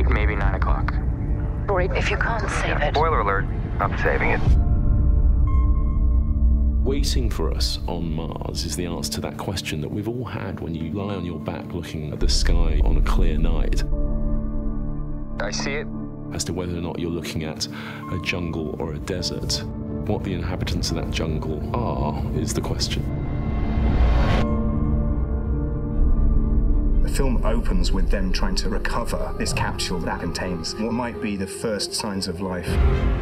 8, maybe 9 o'clock. Great, if you can't save it. Spoiler alert, I'm saving it. Waiting for us on Mars is the answer to that question that we've all had when you lie on your back looking at the sky on a clear night. I see it. As to whether or not you're looking at a jungle or a desert, what the inhabitants of that jungle are is the question. The film opens with them trying to recover this capsule that contains what might be the first signs of life.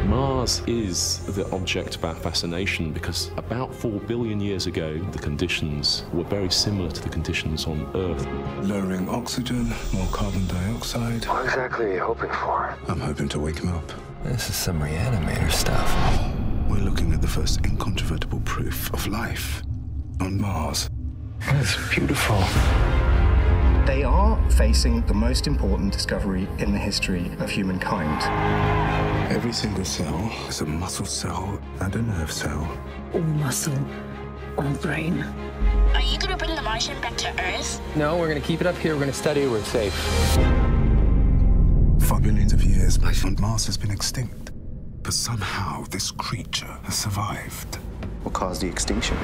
Mars is the object of our fascination because about 4 billion years ago, the conditions were very similar to the conditions on Earth. Lowering oxygen, more carbon dioxide. What exactly are you hoping for? I'm hoping to wake him up. This is some Reanimator stuff. We're looking at the first incontrovertible proof of life on Mars. It's beautiful. They are facing the most important discovery in the history of humankind. Every single cell is a muscle cell and a nerve cell. All muscle, all brain. Are you going to bring the Martian back to Earth? No, we're going to keep it up here. We're going to study it. We're safe. For billions of years, life on Mars has been extinct. But somehow, this creature has survived. What caused the extinction?